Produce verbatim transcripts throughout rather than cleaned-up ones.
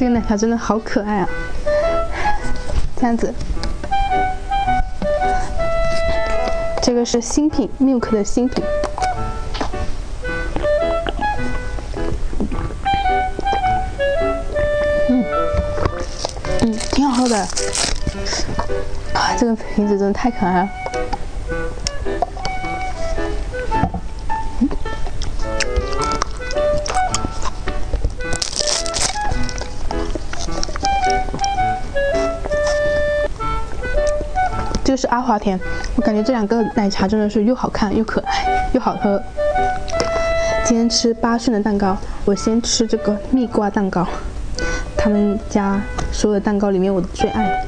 这个奶茶真的好可爱啊！这样子，这个是新品 Milk 的新品。 嗯，挺好喝的。啊，这个瓶子真的太可爱了。嗯、这个是阿华田，我感觉这两个奶茶真的是又好看又可爱又好喝。今天吃八顺的蛋糕，我先吃这个蜜瓜蛋糕。 他们家所有的蛋糕里面，我的最爱。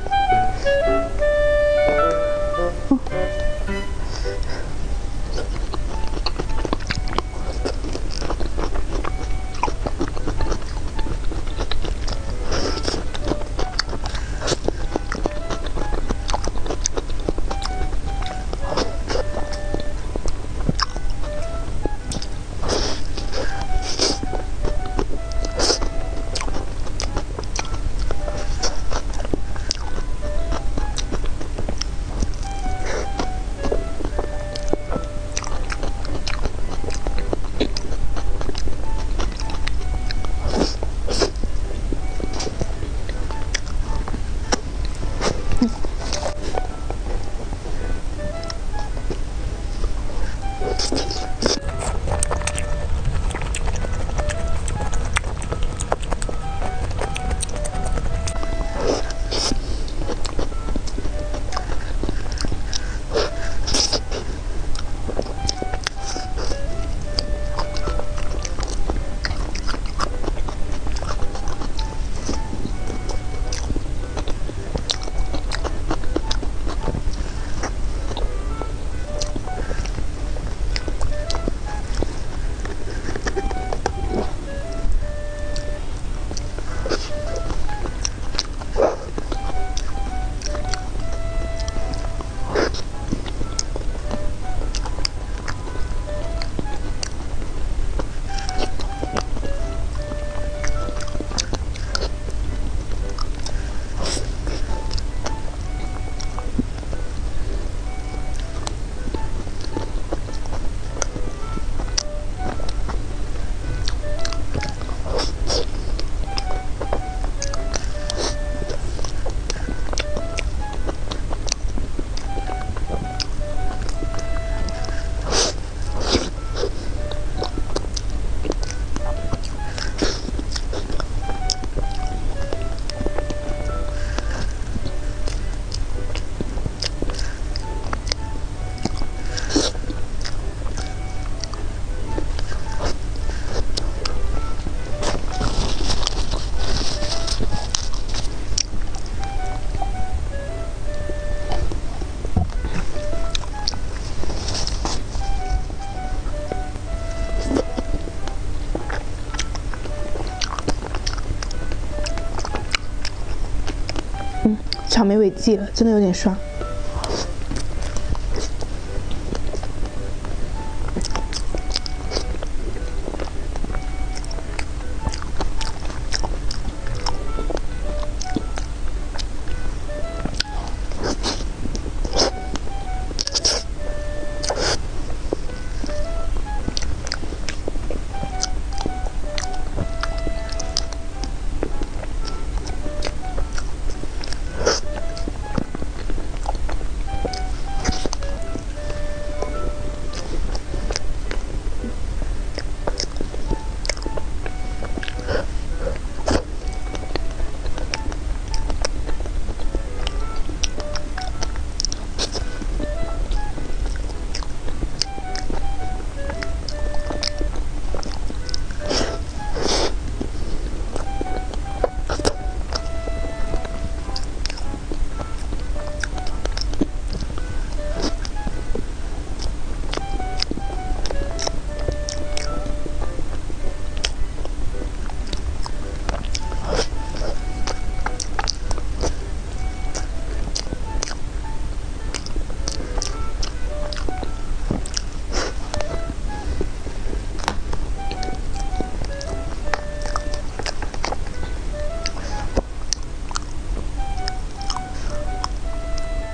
嗯、草莓尾迹了，真的有点爽。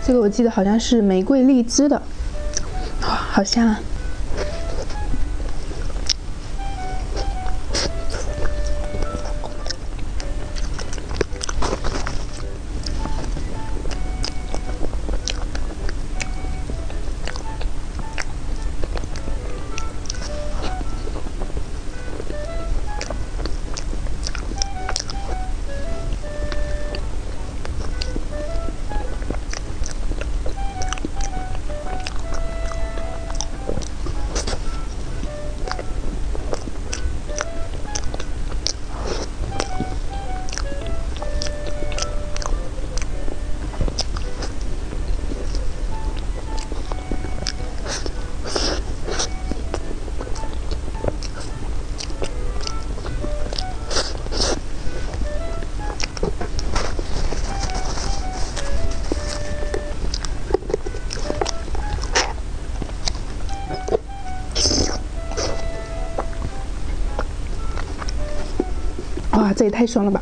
这个我记得好像是玫瑰荔枝的，哦、好香啊！哇，这也太爽了吧！